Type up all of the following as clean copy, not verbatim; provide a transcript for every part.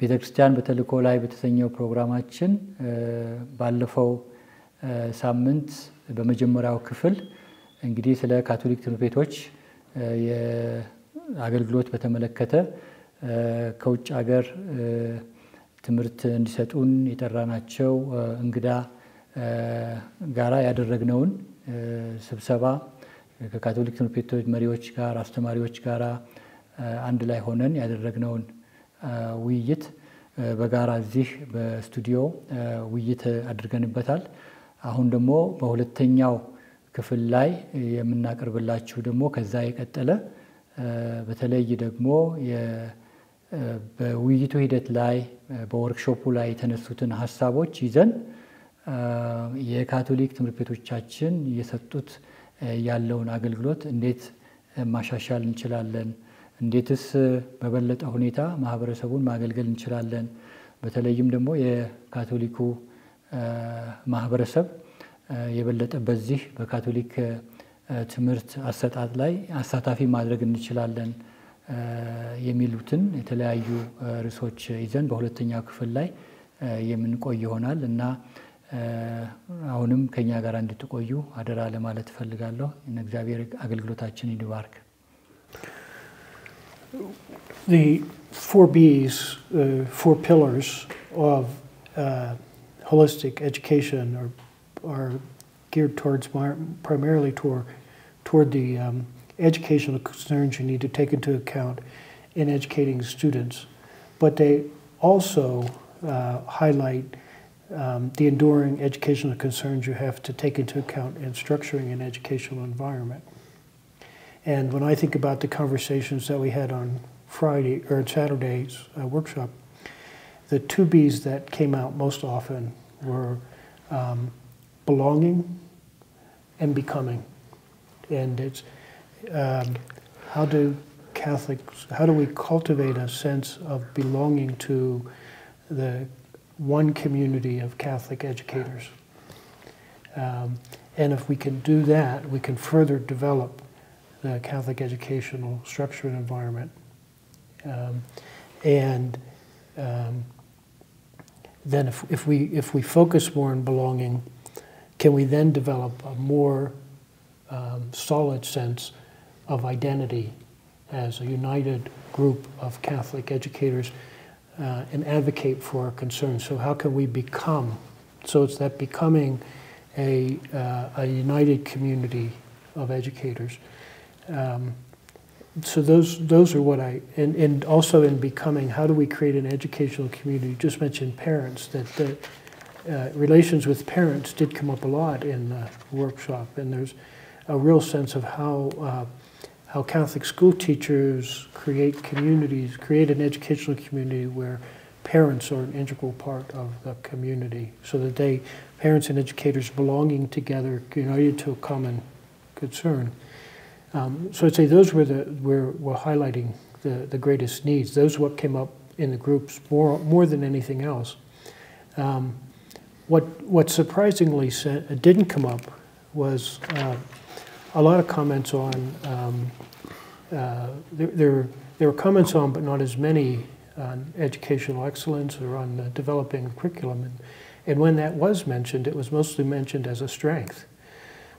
ቤተክርስቲያን በተልኮ ላይ በተሰኘው ፕሮግራማችን ባለፈው ሳምንት በመጀመሪያው ክፍል እንግዲህ ስለ ካቶሊክ ትምህርት ቤቶች የአገልግሎት በተመለከተ ከውጭ ሀገር ትምህርት እንዲሰጡን ይጠራናቸው እንግዳ ጋራ ያደረግነውን ስብሰባ ከካቶሊክ ትምህርት ቤቶች መሪዎች ጋር አስተማሪዎች ጋራ አንድ ላይ ሆነን ያደረግነውን ውይይት በጋራ እዚህ በስቱዲዮ ውይይት አድርገንበታል። አሁን ደግሞ በሁለተኛው ክፍል ላይ የምናቀርብላችሁ ደግሞ ከዛ የቀጠለ በተለይ ደግሞ በውይይቱ ሂደት ላይ በወርክሾፑ ላይ የተነሱትን ሐሳቦች ይዘን የካቶሊክ ትምህርት ቤቶቻችን የሰጡት ያለውን አገልግሎት እንዴት ማሻሻል እንችላለን እንዴትስ በበለጠ ሁኔታ ማህበረሰቡን ማገልገል እንችላለን በተለይም ደግሞ የካቶሊኩ ማህበረሰብ የበለጠ በዚህ በካቶሊክ ትምህርት አሰጣጥ ላይ አሳታፊ ማድረግ እንችላለን የሚሉትን የተለያዩ ርዕሶች ይዘን በሁለተኛው ክፍል ላይ የምንቆይ ይሆናል እና አሁንም ከኛ ጋር እንድትቆዩ አደራ ለማለት ፈልጋለሁ። እግዚአብሔር አገልግሎታችንን ይባርክ። The four B's, four pillars of holistic education are geared towards primarily toward the educational concerns you need to take into account in educating students, but they also highlight the enduring educational concerns you have to take into account in structuring an educational environment. And when I think about the conversations that we had on Friday or Saturday's workshop, the two B's that came out most often were belonging and becoming. And it's how do we cultivate a sense of belonging to the one community of Catholic educators? And if we can do that, we can further develop the Catholic educational structure and environment. Then if we focus more on belonging, can we then develop a more solid sense of identity as a united group of Catholic educators and advocate for our concerns? So how can we become? So it's that becoming a united community of educators. So those are what I, and also in becoming, how do we create an educational community? You just mentioned parents, that the relations with parents did come up a lot in the workshop, and there's a real sense of how Catholic school teachers create an educational community where parents are an integral part of the community, so that parents and educators belonging together, united to a common concern. So I'd say those were we're highlighting the greatest needs. Those are what came up in the groups more than anything else. What surprisingly didn't come up was a lot of comments on there were comments on, but not as many on educational excellence or on developing curriculum. And when that was mentioned, it was mostly mentioned as a strength.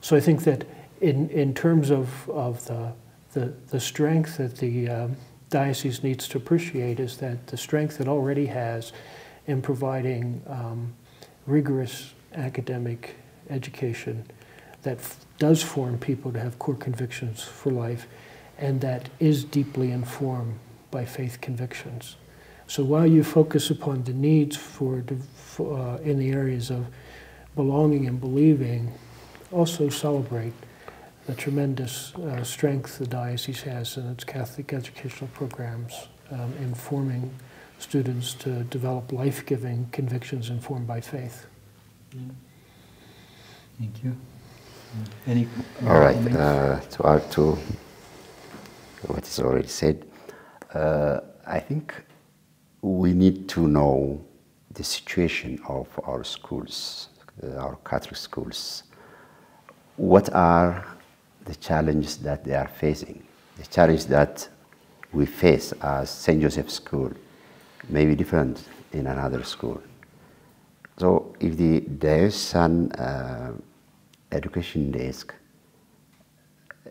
So I think that. In terms of the strength that the diocese needs to appreciate is that the strength it already has in providing rigorous academic education that does form people to have core convictions for life and that is deeply informed by faith convictions. So while you focus upon the needs for in the areas of belonging and believing, also celebrate the tremendous strength the diocese has in its Catholic educational programs, informing students to develop life-giving convictions informed by faith. Yeah. Thank you. Any comments? To add to what is already said, I think we need to know the situation of our schools, our Catholic schools. What are the challenges that they are facing, the challenge that we face as Saint Joseph School, may be different in another school. So if there is an education desk,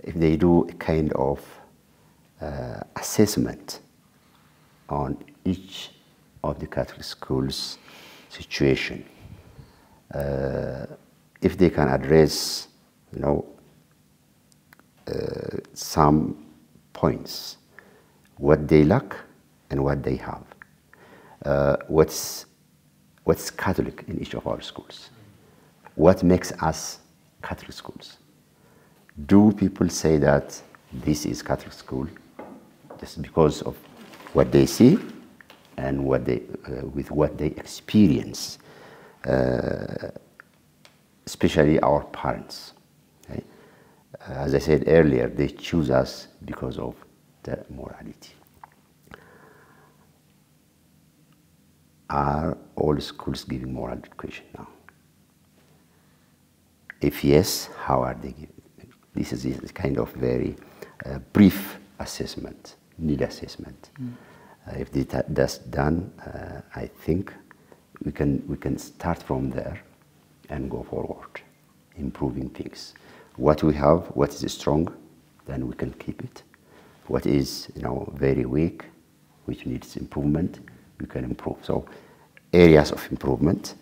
if they do a kind of assessment on each of the Catholic schools' situation, if they can address, you know, some points, what they lack and what they have, what's Catholic in each of our schools, what makes us Catholic schools. Do people say that this is Catholic school just because of what they see and what they, with what they experience, especially our parents? Okay? As I said earlier, they choose us because of their morality. Are all schools giving moral education now? If yes, how are they giving? This is a kind of very brief assessment, need assessment. Mm. If that's done, I think we can start from there and go forward, improving things. What we have, what is strong, then we can keep it. What is, you know, very weak, which needs improvement, we can improve. So areas of improvement,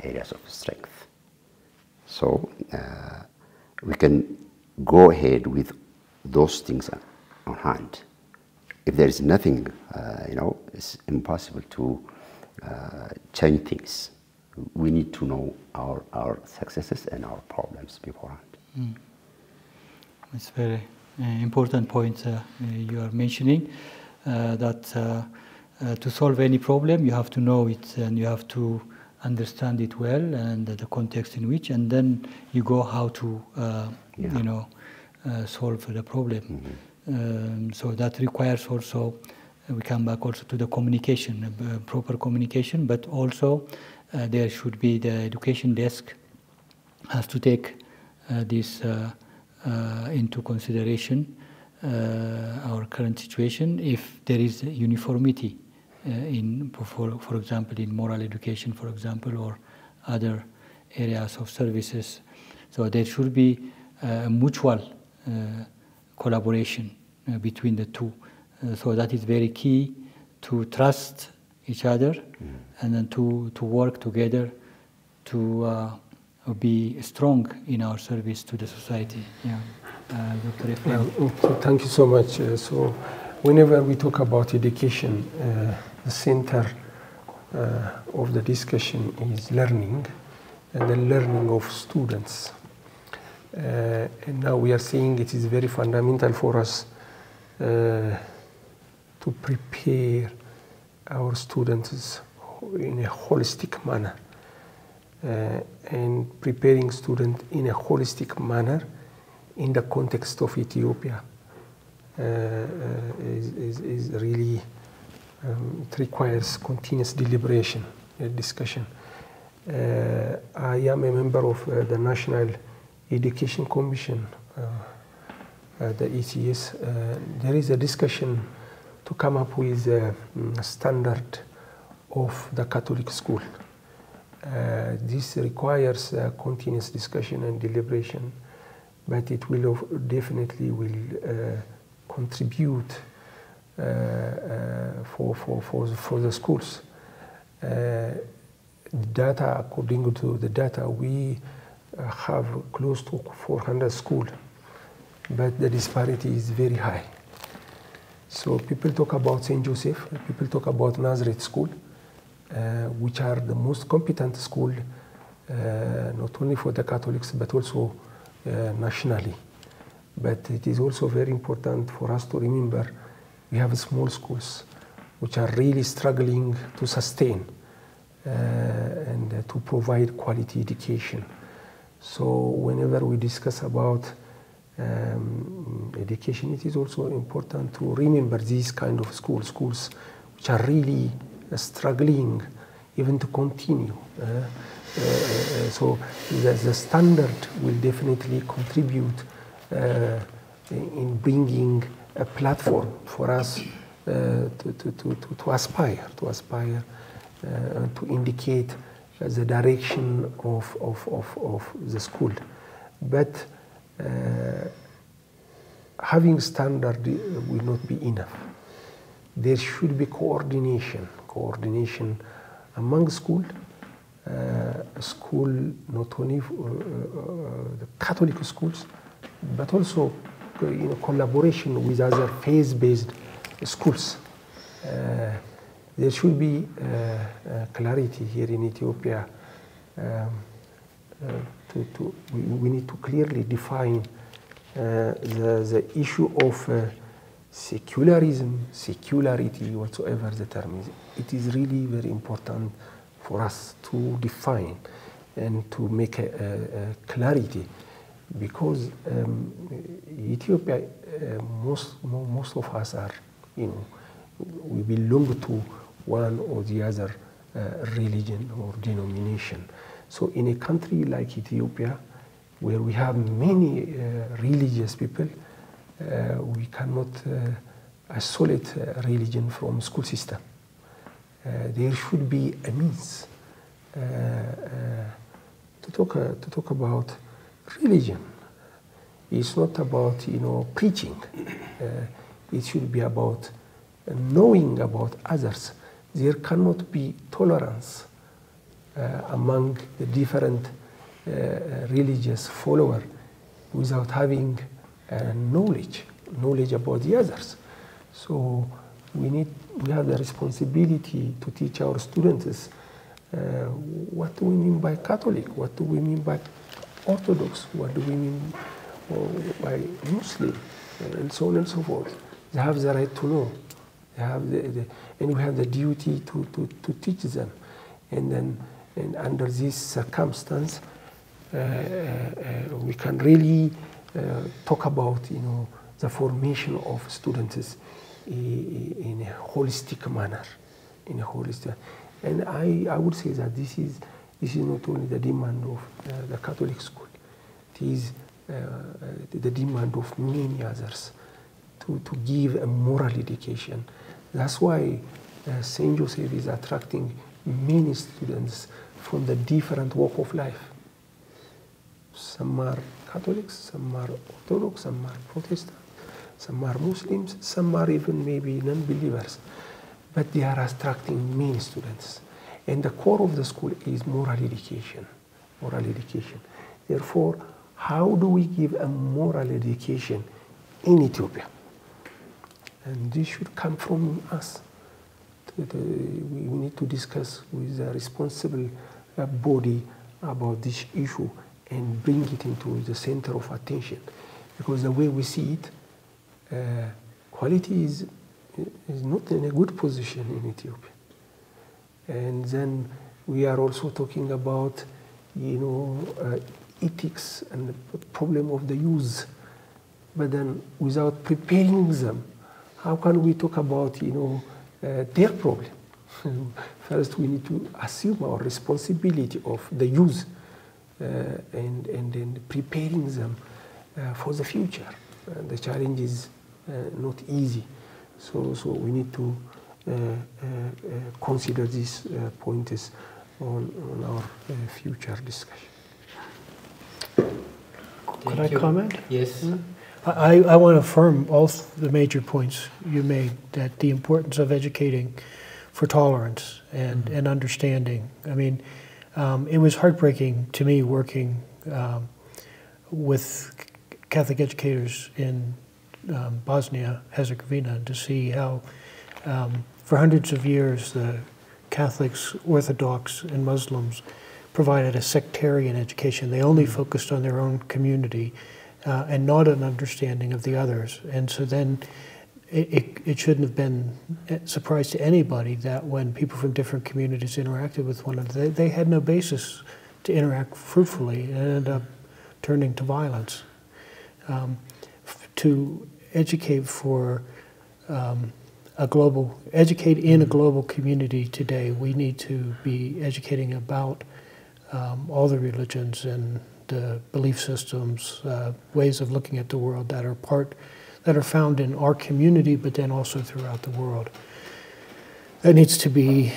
areas of strength. So we can go ahead with those things on hand. If there is nothing, you know, it's impossible to change things. We need to know our successes and our problems beforehand. Mm. It's very important point you are mentioning, that to solve any problem, you have to know it and you have to understand it well and the context in which, and then you go how to, you know, solve the problem. Mm-hmm. So that requires also, we come back also to the communication, proper communication, but also there should be the education desk has to take this into consideration, our current situation, if there is uniformity. For example, in moral education, for example, or other areas of services. So there should be mutual collaboration between the two. So that is very key to trust each other, mm-hmm. and then to work together to be strong in our service to the society. Yeah. Dr. Efraim. So thank you so much. So whenever we talk about education, the center of the discussion is learning and the learning of students. And now we are seeing it is very fundamental for us to prepare our students in a holistic manner. And preparing students in a holistic manner in the context of Ethiopia is really it requires continuous deliberation and discussion. I am a member of the National Education Commission, the ETS. There is a discussion to come up with a standard of the Catholic school. This requires continuous discussion and deliberation, but it will definitely will contribute for the schools. Data, according to the data, we have close to 400 schools, but the disparity is very high. So people talk about Saint Joseph, people talk about Nazareth School, which are the most competent school, not only for the Catholics, but also nationally. But it is also very important for us to remember we have small schools which are really struggling to sustain and to provide quality education. So whenever we discuss about education, it is also important to remember these kind of schools which are really struggling even to continue. So the standard will definitely contribute in bringing a platform for us to aspire and to indicate the direction of the school. But having standard will not be enough. There should be coordination among school. School, not only the Catholic schools, but also in collaboration with other faith-based schools. There should be clarity here in Ethiopia. We need to clearly define the issue of secularism, secularity, whatsoever the term is. It is really very important for us to define and to make a clarity, because Ethiopia, most of us are, we belong to one or the other religion or denomination. So in a country like Ethiopia, where we have many religious people, we cannot isolate religion from school system. There should be a means to talk about religion. It's not about preaching. It should be about knowing about others. There cannot be tolerance among the different religious followers without having knowledge about the others. So we have the responsibility to teach our students what do we mean by Catholic, what do we mean by Orthodox, what do we mean by Muslim, and so on and so forth. They have the right to know. They have and we have the duty to teach them. And under this circumstance, we can really talk about the formation of students in a holistic manner, and I would say that this is not only the demand of the Catholic school. It is the demand of many others to give a moral education. That's why Saint Joseph is attracting many students from the different walk of life. Some are Catholics, some are Orthodox, some are Protestant, some are Muslims, some are even maybe non-believers. But they are attracting many students. And the core of the school is moral education, Therefore, how do we give a moral education in Ethiopia? And this should come from us. We need to discuss with the responsible body about this issue and bring it into the center of attention. Because the way we see it, quality is not in a good position in Ethiopia. And then we are also talking about, ethics and the problem of the youth. But then without preparing them, how can we talk about, their problem? First, we need to assume our responsibility of the youth and preparing them for the future. The challenge is not easy, so we need to consider these points on our future discussion. Could I comment? Yes. I want to affirm all the major points you made, that the importance of educating for tolerance and understanding. I mean, it was heartbreaking to me working with Catholic educators in Bosnia-Herzegovina to see how for hundreds of years the Catholics, Orthodox, and Muslims provided a sectarian education. They only focused on their own community and not an understanding of the others. And so then it shouldn't have been a surprise to anybody that when people from different communities interacted with one another, they had no basis to interact fruitfully and ended up turning to violence. To educate for educate in a global community today, we need to be educating about all the religions and the belief systems, ways of looking at the world that are part that are found in our community, but then also throughout the world. That needs to be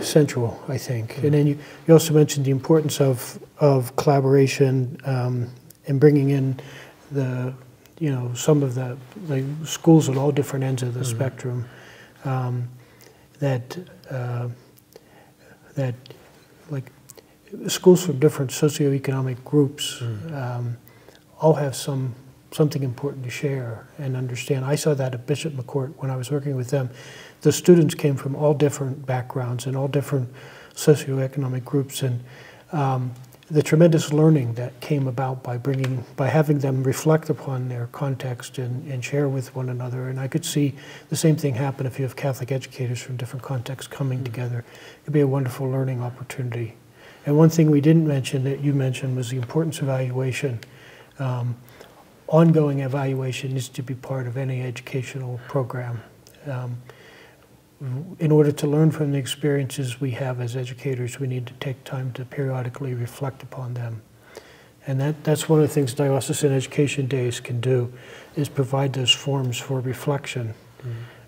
central, I think. And then you also mentioned the importance of collaboration and bringing in the, some of the schools at all different ends of the spectrum that like schools from different socioeconomic groups all have something important to share and understand. I saw that at Bishop McCourt when I was working with them. The students came from all different backgrounds and all different socioeconomic groups, and the tremendous learning that came about by having them reflect upon their context and share with one another. And I could see the same thing happen if you have Catholic educators from different contexts coming together. It'd be a wonderful learning opportunity. And one thing we didn't mention that you mentioned was the importance of evaluation. Ongoing evaluation needs to be part of any educational program. In order to learn from the experiences we have as educators, we need to take time to periodically reflect upon them. And that's one of the things Diocesan Education Days can do, is provide those forums for reflection.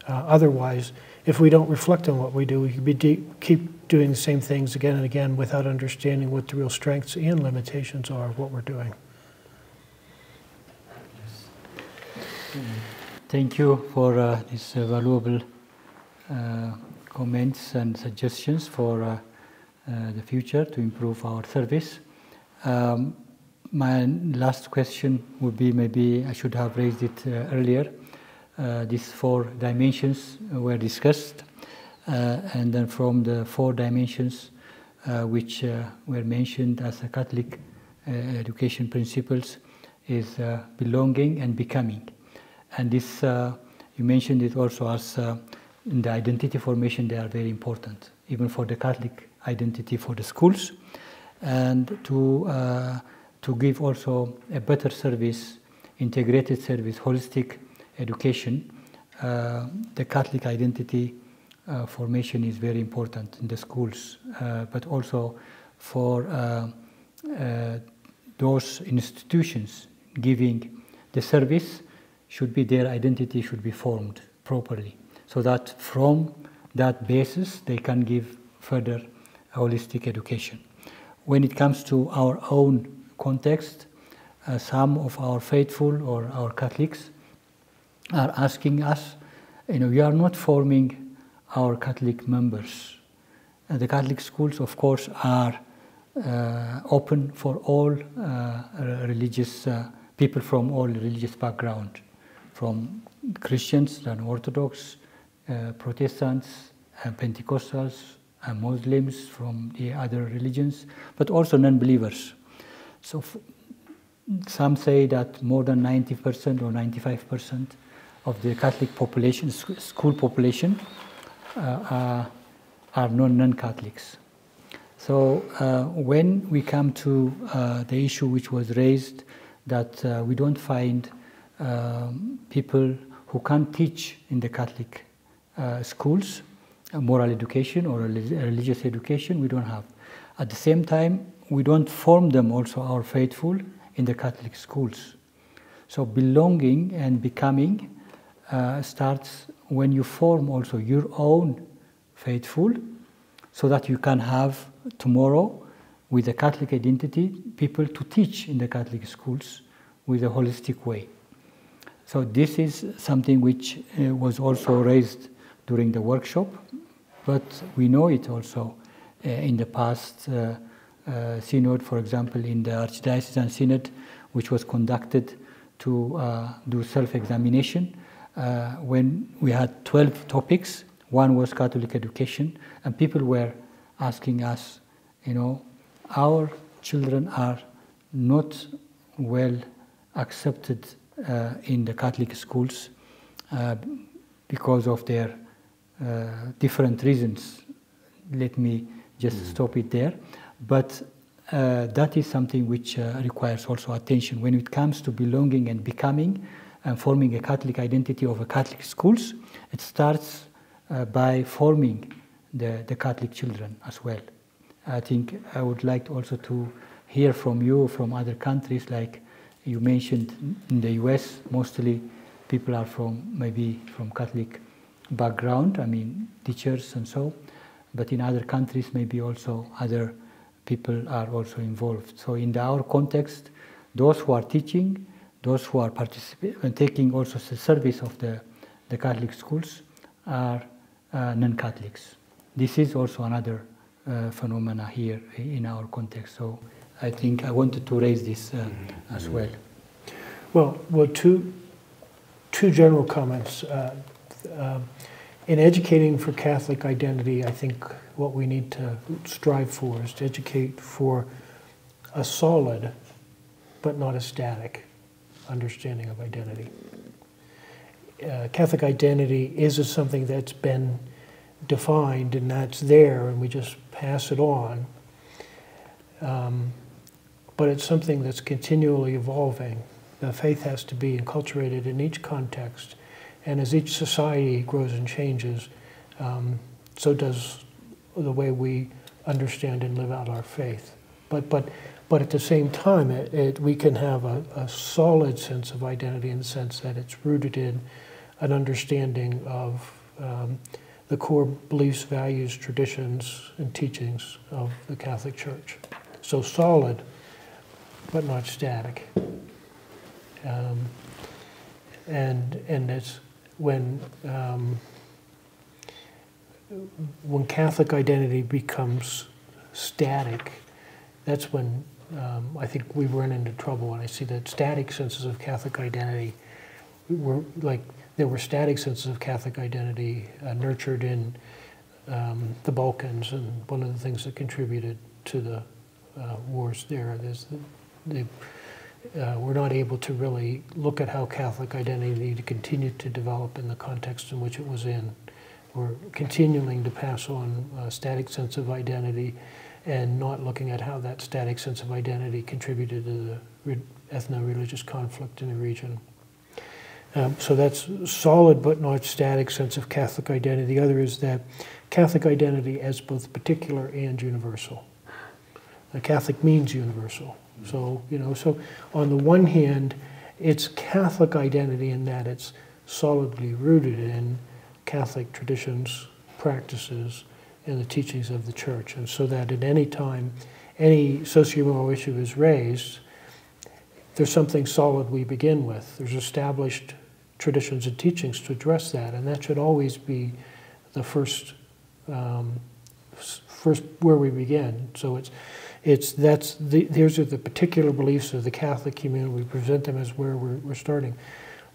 Otherwise, if we don't reflect on what we do, we could keep doing the same things again and again without understanding what the real strengths and limitations are of what we're doing. Thank you for this valuable comments and suggestions for the future to improve our service. My last question would be, maybe I should have raised it earlier. These four dimensions were discussed, and then from the four dimensions which were mentioned as a Catholic education principles is belonging and becoming. And this, you mentioned it also as in the identity formation, they are very important, even for the Catholic identity for the schools, and to give also a better service, integrated service, holistic education. The Catholic identity formation is very important in the schools, but also for those institutions giving the service, should be their identity should be formed properly, so that from that basis they can give further holistic education. When it comes to our own context, some of our faithful or our Catholics are asking us, we are not forming our Catholic members. The Catholic schools, of course, are open for all religious people from all religious background, from Christians and Orthodox, Protestants and Pentecostals and Muslims from the other religions, but also non-believers. So some say that more than 90% or 95% of the Catholic population, school population, are non-Catholics. So when we come to the issue which was raised, that we don't find people who can teach in the Catholic schools, moral education or religious education, we don't have. At the same time, we don't form them also, our faithful, in the Catholic schools. So belonging and becoming starts when you form also your own faithful, so that you can have tomorrow, with the Catholic identity, people to teach in the Catholic schools with a holistic way. So this is something which was also raised during the workshop, but we know it also in the past synod, for example, in the Archdiocesan Synod, which was conducted to do self-examination, when we had 12 topics. One was Catholic education, and people were asking us, our children are not well accepted in the Catholic schools because of their different reasons. Let me just stop it there. But that is something which requires also attention. When it comes to belonging and becoming and forming a Catholic identity over Catholic schools, it starts by forming the Catholic children as well. I think I would like also to hear from you, from other countries, like you mentioned in the US, mostly people are maybe from Catholic background, I mean teachers and so, but in other countries maybe also other people are also involved. So in our context, those who are teaching, those who are participating and taking also the service of the Catholic schools are non-Catholics. This is also another phenomena here in our context. So I think I wanted to raise this as well. Well, two general comments. In educating for Catholic identity, I think what we need to strive for is to educate for a solid, but not a static, understanding of identity. Catholic identity is something that's been defined and that's there, and we just pass it on. But it's something that's continually evolving. The faith has to be enculturated in each context, and as each society grows and changes, so does the way we understand and live out our faith. But at the same time, we can have a solid sense of identity in the sense that it's rooted in an understanding of the core beliefs, values, traditions, and teachings of the Catholic Church. So solid, but not static. And it's when Catholic identity becomes static, that's when I think we run into trouble. And I see that static senses of Catholic identity were like, there were static senses of Catholic identity nurtured in the Balkans, and one of the things that contributed to the wars there is we're not able to really look at how Catholic identity continued to develop in the context in which it was in. We're continuing to pass on a static sense of identity and not looking at how that static sense of identity contributed to the ethno-religious conflict in the region. So that's solid but not static sense of Catholic identity. The other is that Catholic identity as both particular and universal. Catholic means universal. So, you know, so on the one hand, it's Catholic identity in that it's solidly rooted in Catholic traditions, practices, and the teachings of the Church. And so that at any time, any socio-moral issue is raised, there's something solid we begin with. There's established traditions and teachings to address that, and that should always be the first, where we begin. So these are the particular beliefs of the Catholic community. We present them as where we're starting,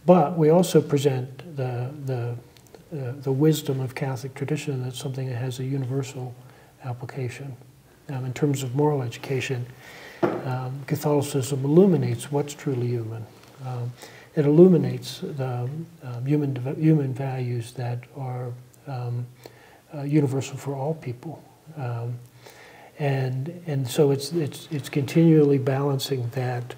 but we also present the wisdom of Catholic tradition. That's something that has a universal application in terms of moral education. Catholicism illuminates what's truly human. It illuminates the human values that are universal for all people, and so it's continually balancing that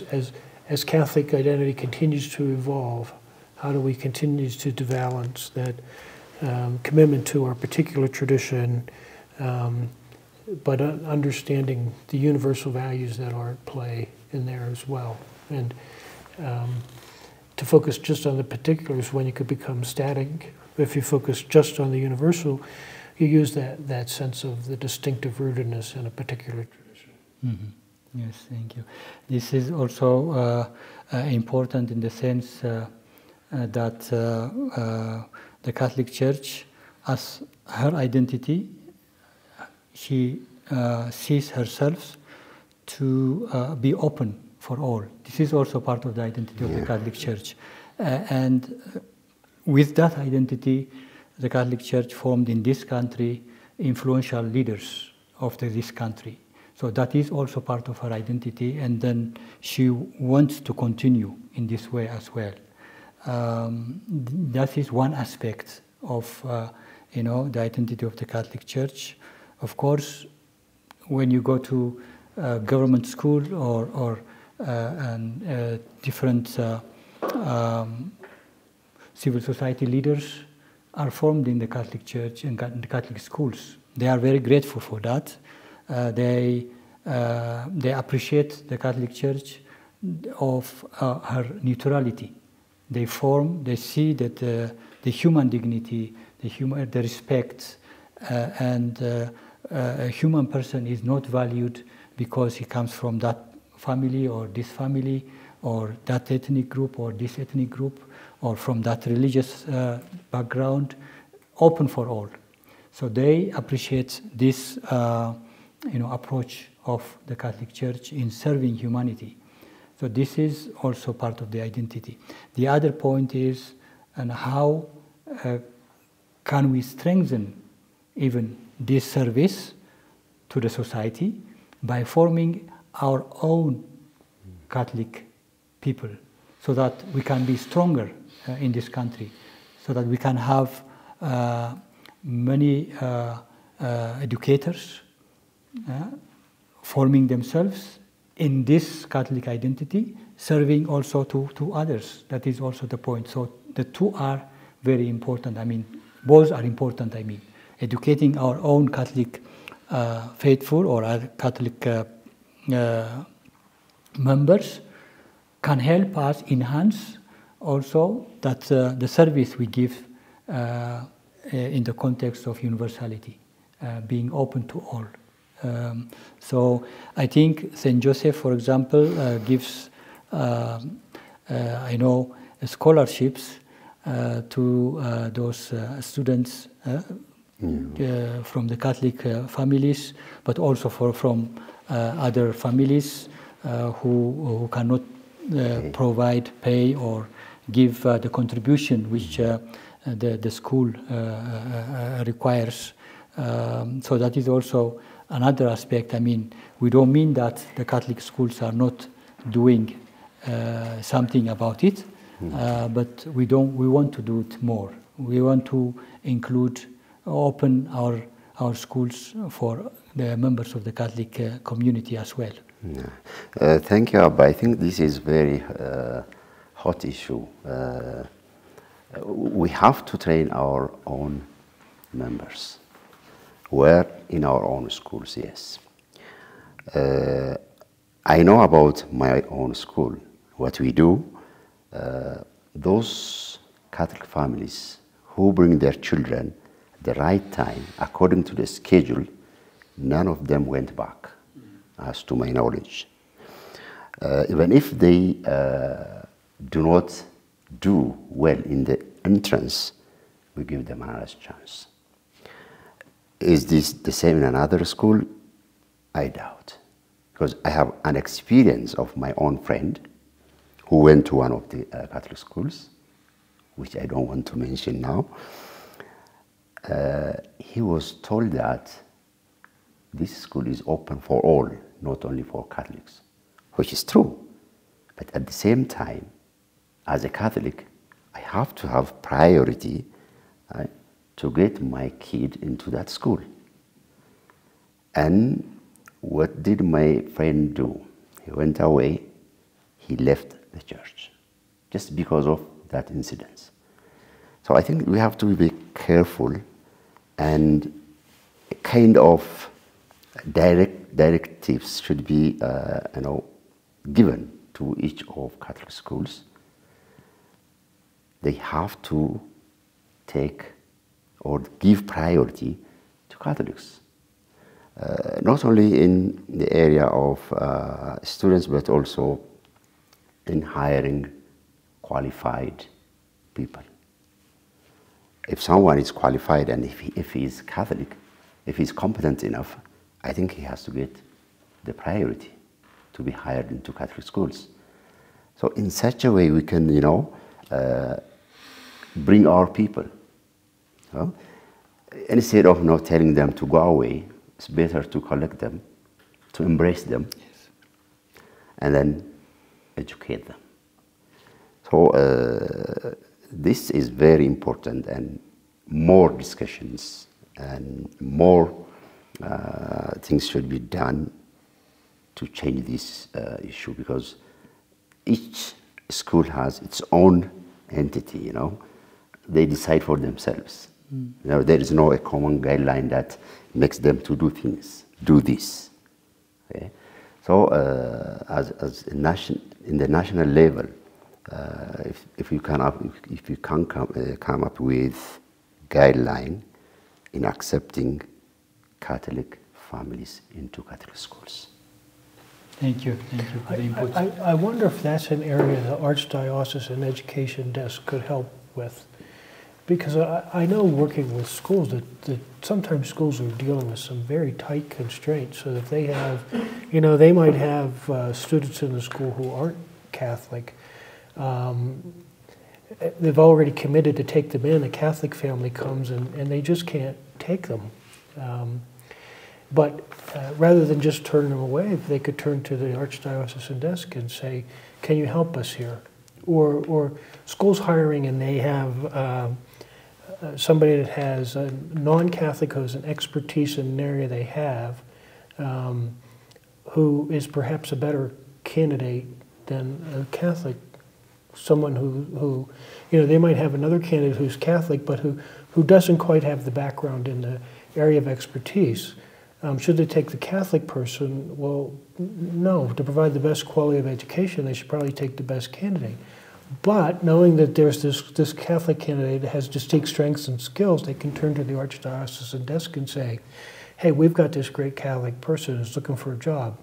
as Catholic identity continues to evolve. How do we continue to balance that commitment to our particular tradition? But understanding the universal values that are at play in there as well. And to focus just on the particulars when you could become static. If you focus just on the universal, you use that sense of the distinctive rootedness in a particular tradition. Mm-hmm. Yes, thank you. This is also important in the sense that the Catholic Church, as her identity, she sees herself to be open for all. This is also part of the identity of the Catholic Church. And with that identity, the Catholic Church formed in this country influential leaders of this country. So that is also part of her identity, and then she wants to continue in this way as well. That is one aspect of you know, the identity of the Catholic Church. Of course, when you go to government school or different civil society leaders are formed in the Catholic Church and the Catholic schools. They are very grateful for that. They appreciate the Catholic Church of her neutrality. They see that the human dignity, the respect, and a human person is not valued because he comes from that family or this family, or that ethnic group or this ethnic group, or from that religious background, open for all. So they appreciate this approach of the Catholic Church in serving humanity. So this is also part of the identity. The other point is, and how can we strengthen even this service to the society by forming our own Catholic people, so that we can be stronger in this country, so that we can have many educators forming themselves in this Catholic identity, serving also to others. That is also the point. So the two are very important. I mean, both are important, I mean. Educating our own Catholic faithful or our Catholic members can help us enhance also that the service we give in the context of universality, being open to all. So I think Saint Joseph, for example, gives, I know, scholarships to those students from the Catholic families, but also from other families who cannot provide, pay, or give the contribution which the school requires. So that is also another aspect. I mean, we don't mean that the Catholic schools are not doing something about it, but we want to do it more. We want to include, open our schools for the members of the Catholic community as well. Yeah. Thank you, Abba. I think this is very hot issue. We have to train our own members. We're in our own schools, yes. I know about my own school. What we do, those Catholic families who bring their children at the right time, according to the schedule, none of them went back, as to my knowledge. Even if they do not do well in the entrance, we give them another chance. Is this the same in another school? I doubt. Because I have an experience of my own friend who went to one of the Catholic schools, which I don't want to mention now. He was told that this school is open for all, not only for Catholics, which is true. But at the same time, as a Catholic, I have to have priority to get my kid into that school. And what did my friend do? He went away, he left the church, just because of that incident. So I think we have to be careful and a kind of directives should be given to each of Catholic schools. They have to take or give priority to Catholics, not only in the area of students, but also in hiring qualified people. If someone is qualified and if he is Catholic, if he's competent enough, I think he has to get the priority to be hired into Catholic schools. So in such a way we can, bring our people. Well, instead of not telling them to go away, it's better to collect them, to embrace them, and then educate them. So this is very important, and more discussions and more things should be done to change this issue, because each school has its own entity, They decide for themselves. There is no common guideline that makes them to do things, do this. Okay? So as a nation, in the national level, if you can come up with guideline in accepting Catholic families into Catholic schools. Thank you for the input. I wonder if that's an area the Archdiocesan Education Desk could help with, because I know working with schools that sometimes schools are dealing with some very tight constraints. So that they have, they might have students in the school who aren't Catholic. They've already committed to take them in. A Catholic family comes and they just can't take them. But rather than just turn them away, they could turn to the Archdiocesan Desk and say, can you help us here? Or schools hiring and they have somebody that has a non-Catholic who has an expertise in an area they have, who is perhaps a better candidate than a Catholic, someone who they might have another candidate who's Catholic but who doesn't quite have the background in the area of expertise. Should they take the Catholic person? Well, no. To provide the best quality of education, they should probably take the best candidate. But knowing that there's this Catholic candidate that has distinct strengths and skills, they can turn to the Archdiocesan Desk and say, hey, we've got this great Catholic person who's looking for a job.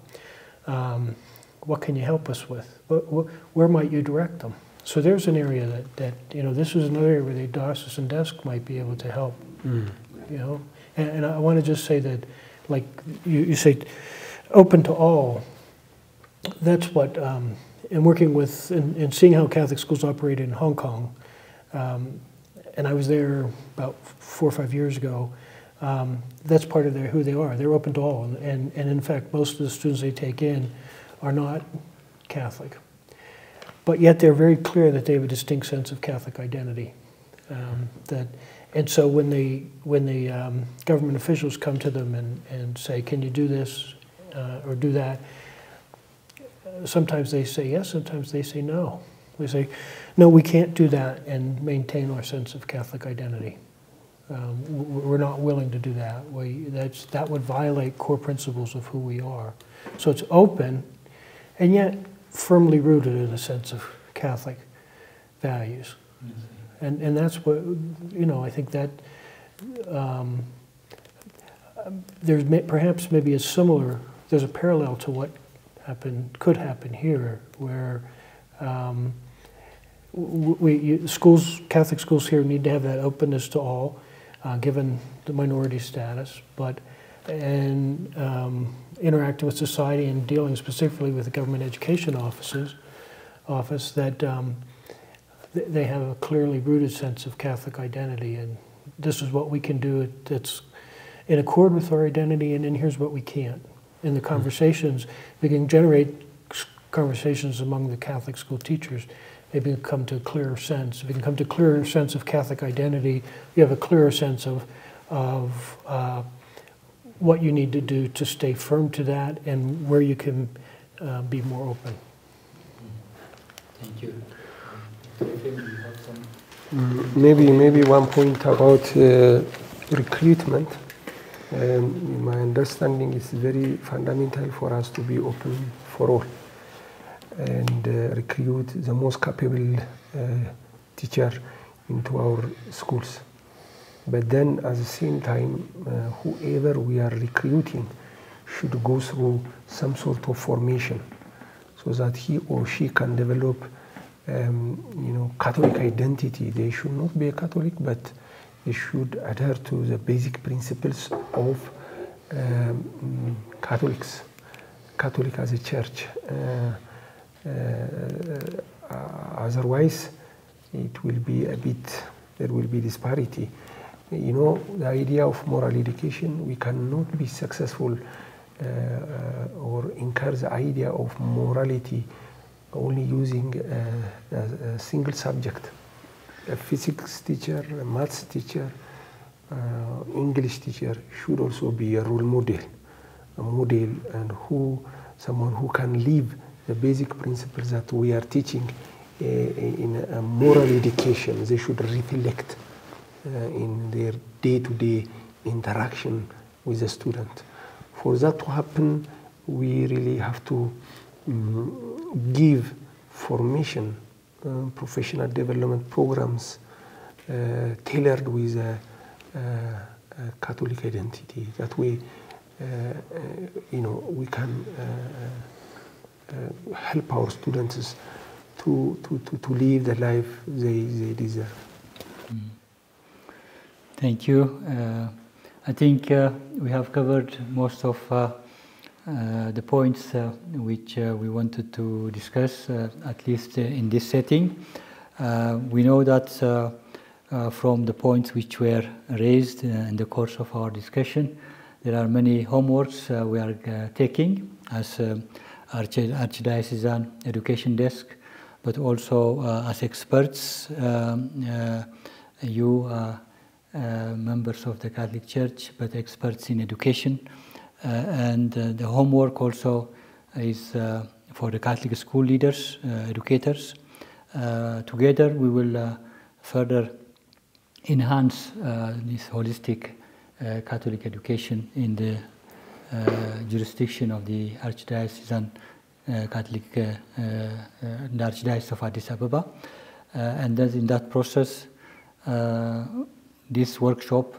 What can you help us with? Where might you direct them? So there's an area that this is another area where the Diocesan Desk might be able to help. Mm. And I want to just say that, like you say, open to all. That's what, and working with, and seeing how Catholic schools operate in Hong Kong, and I was there about 4 or 5 years ago, that's part of who they are. They're open to all, and in fact, most of the students they take in are not Catholic. But yet they're very clear that they have a distinct sense of Catholic identity. And so when the government officials come to them and say, can you do this or do that, sometimes they say yes, sometimes they say no. They say, no, we can't do that and maintain our sense of Catholic identity. We're not willing to do that. That would violate core principles of who we are. So it's open and yet firmly rooted in a sense of Catholic values. Mm-hmm. And that's what, I think that there's perhaps maybe a similar, there's a parallel to what could happen here, where Catholic schools here need to have that openness to all, given the minority status, and interacting with society and dealing specifically with the government education office that, they have a clearly rooted sense of Catholic identity, and this is what we can do that's in accord with our identity, and here's what we can't. In the conversations, we can generate conversations among the Catholic school teachers. They can come to a clearer sense. If you can come to a clearer sense of Catholic identity, you have a clearer sense of what you need to do to stay firm to that and where you can be more open. Thank you. Maybe one point about recruitment. My understanding is very fundamental for us to be open for all and recruit the most capable teacher into our schools. But then at the same time, whoever we are recruiting should go through some sort of formation so that he or she can develop Catholic identity. They should not be a Catholic, but they should adhere to the basic principles of Catholic as a church. Otherwise, it will be there will be disparity. The idea of moral education, we cannot be successful or incur the idea of morality only using a single subject. A physics teacher, a maths teacher, English teacher should also be a role model, and someone who can live the basic principles that we are teaching in a moral education. They should reflect in their day-to-day interaction with the student. For that to happen, we really have to give formation, professional development programs tailored with a Catholic identity. That way, you know, we can help our students to live the life they deserve. Mm. Thank you. I think we have covered most of the points which we wanted to discuss, at least in this setting. We know that from the points which were raised in the course of our discussion, there are many homeworks we are taking as Archdiocesan Education Desk, but also as experts, you members of the Catholic Church, but experts in education. And the homework also is for the Catholic school leaders, educators. Together we will further enhance this holistic Catholic education in the jurisdiction of the Archdiocesan Catholic Archdiocese of Addis Ababa. And then in that process, this workshop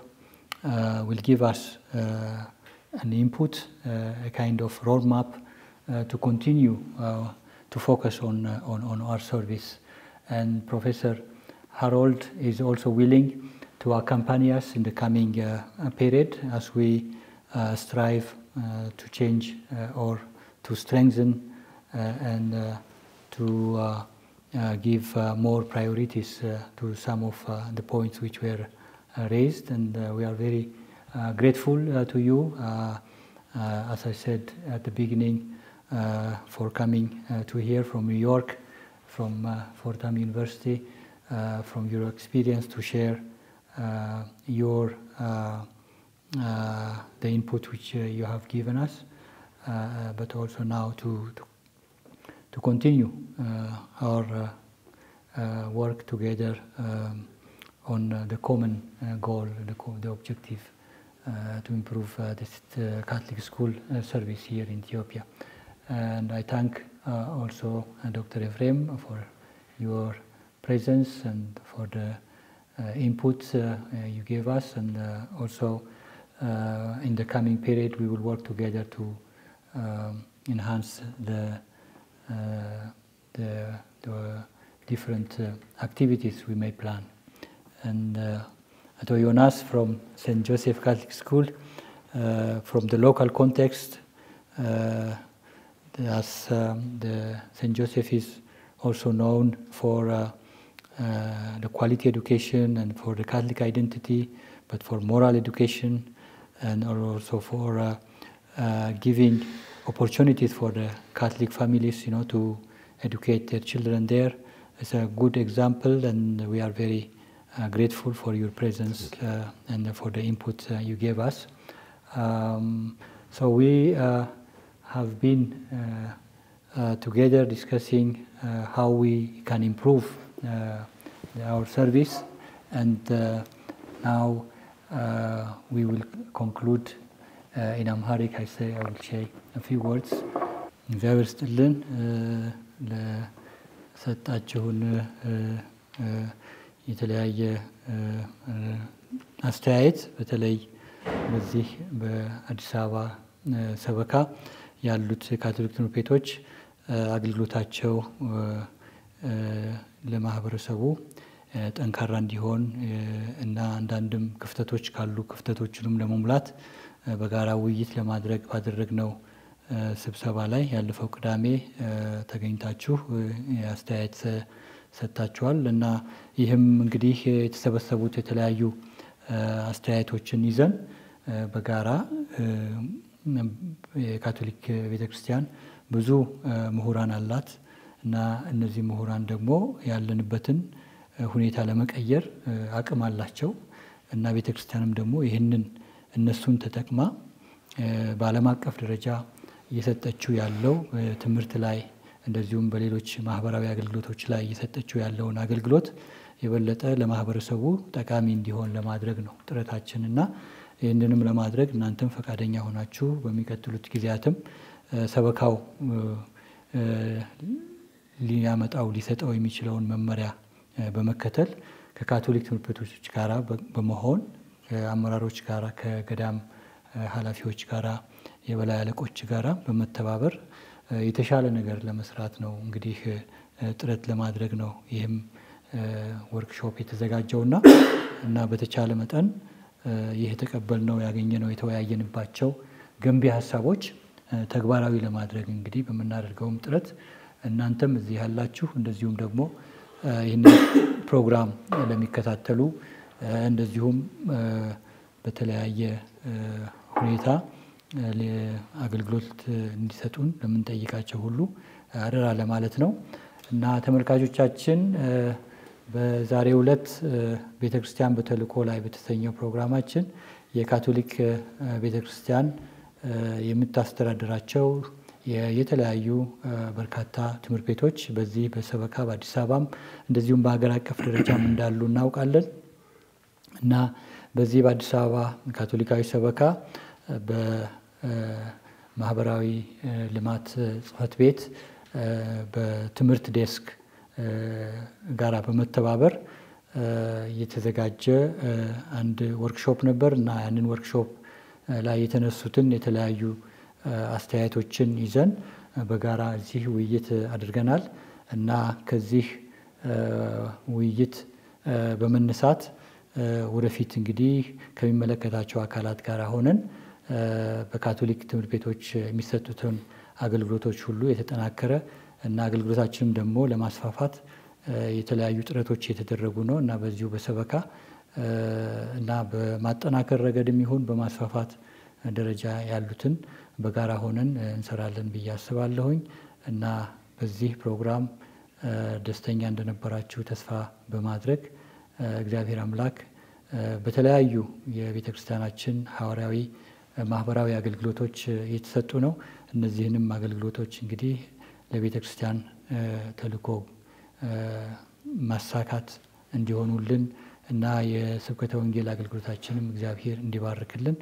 will give us an input, a kind of roadmap to continue to focus on our service. And Professor Harold is also willing to accompany us in the coming period as we strive to change or to strengthen and to give more priorities to some of the points which were raised. And we are very grateful to you, as I said at the beginning, for coming to here from New York, from Fordham University, from your experience to share your the input which you have given us, but also now to continue our work together on the common goal, the objective. To improve this Catholic school service here in Ethiopia. And I thank also Dr. Efraim for your presence and for the inputs you gave us. And also in the coming period, we will work together to enhance the different activities we may plan. And to Yonas from St. Joseph Catholic School, from the local context, as the St. Joseph is also known for the quality education and for the Catholic identity, but for moral education and also for giving opportunities for the Catholic families, you know, to educate their children there. It's a good example, and we are very grateful for your presence and for the input you gave us. So we have been together discussing how we can improve our service, and now we will conclude in Amharic. I will say a few words. የተለያየ አስተያየት በተለይ በዚህ በአዲስ አበባ ሰበካ ያሉት ካቶሊክ ትምህርት ቤቶች አገልግሎታቸው ለማህበረሰቡ ጠንካራ እንዲሆን እና አንዳንድም ክፍተቶች ካሉ ክፍተቶችንም ለመሙላት በጋራ ውይይት ለማድረግ ባደረግነው ስብሰባ ላይ ያለፈው ቅዳሜ ተገኝታችሁ አስተያየት ሰጣችኋል እና ይህም እንግዲህ የተሰበሰቡት የተለያዩ አስተያየቶችን ይዘን በጋራ የካቶሊክ ቤተክርስቲያን ብዙ ምሁራን አላት እና እነዚህ ምሁራን ደግሞ ያለንበትን ሁኔታ ለመቀየር አቅም አላቸው እና ቤተክርስቲያንም ደግሞ ይሄንን እነሱን ተጠቅማ በዓለም አቀፍ ደረጃ እየሰጠችው ያለው ትምህርት ላይ እንደዚሁም በሌሎች ማህበራዊ አገልግሎቶች ላይ እየሰጠችው ያለውን አገልግሎት የበለጠ ለማህበረሰቡ ጠቃሚ እንዲሆን ለማድረግ ነው ጥረታችንና ይሄንንም ለማድረግ እናንተም ፈቃደኛ ሆናችሁ በሚከተሉት ጊዜያትም ሰበካው ሊያመጣው ሊሰጣው የሚችለውን መመሪያ በመከተል ከካቶሊክ ትምህርት ቤቶች ጋራ በመሆን አመራሮች ጋራ ከገዳም ኃላፊዎች ጋራ የበላይ አለቆች ጋራ በመተባበር የተሻለ ነገር ለመስራት ነው እንግዲህ ጥረት ለማድረግ ነው ይሄም ወርክሾፕ የተዘጋጀውና እና በተቻለ መጠን ይሄ ተቀበልነው ያገኘነው የተወያየንባቸው ገንቢ ሐሳቦች ተግባራዊ ለማድረግ እንግዲህ በመናደርገውም ጥረት እናንተም እዚህ ያላችሁ እንደዚሁም ደግሞ ይሄን ፕሮግራም ለሚከታተሉ እንደዚሁም በተለያየ ሁኔታ ለአገልግሎት እንዲሰጡን ለምንጠይቃቸው ሁሉ አደራ ለማለት ነው እና ተመልካቾቻችን በዛሬው ዕለት ቤተክርስቲያን በተልኮ ላይ በተሰኘው ፕሮግራማችን የካቶሊክ ቤተክርስቲያን የምታስተዳድራቸው የተለያዩ በርካታ ትምህርት ቤቶች በዚህ በሰበካ በአዲስ አበባም እንደዚሁም በአገር አቀፍ ደረጃም እንዳሉ እናውቃለን እና በዚህ በአዲስ አበባ ካቶሊካዊ ሰበካ በማህበራዊ ልማት ጽህፈት ቤት በትምህርት ዴስክ ጋራ በመተባበር የተዘጋጀ አንድ ወርክሾፕ ነበርና ያንን ወርክሾፕ ላይ የተነሱትን የተለያዩ አስተያየቶችን ይዘን በጋራ እዚህ ውይይት አድርገናል እና ከዚህ ውይይት በመነሳት ወደፊት እንግዲህ ከሚመለከታቸው አካላት ጋር ሆነን በካቶሊክ ትምህርት ቤቶች የሚሰጡትን አገልግሎቶች ሁሉ የተጠናከረ እና አገልግሎታችንም ደግሞ ለማስፋፋት የተለያዩ ጥረቶች እየተደረጉ ነው እና በዚሁ በሰበካ እና በማጠናከር ረገድም ይሁን በማስፋፋት ደረጃ ያሉትን በጋራ ሆነን እንሰራለን በያስባለሁኝ እና በዚህ ፕሮግራም ደስተኛ እንደነበራችሁ ተስፋ በማድረግ እግዚአብሔር አምላክ በተለያዩ የቤተክርስቲያናችን ሐዋርያዊ ማህበራዊ አገልግሎቶች እየተሰጡ ነው እነዚህንም አገልግሎቶች እንግዲህ ለቤተክርስቲያን ተልኮ ማሳካት እንዲሆኑልን እና የስብከተ ወንጌል አገልግሎታችንም እግዚአብሔር እንዲባርክልን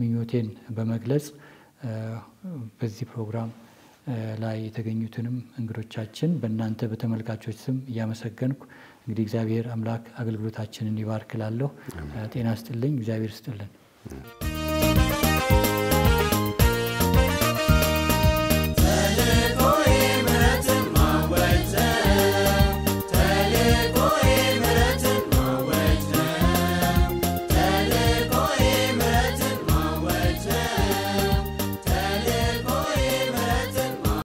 ምኞቴን በመግለጽ በዚህ ፕሮግራም ላይ የተገኙትንም እንግዶቻችን በእናንተ በተመልካቾች ስም ያመሰግንኩ እንግዲህ እግዚአብሔር አምላክ አገልግሎታችንን ይባርክላለው ጤና ይስጥልኝ እግዚአብሔር ይስጥልን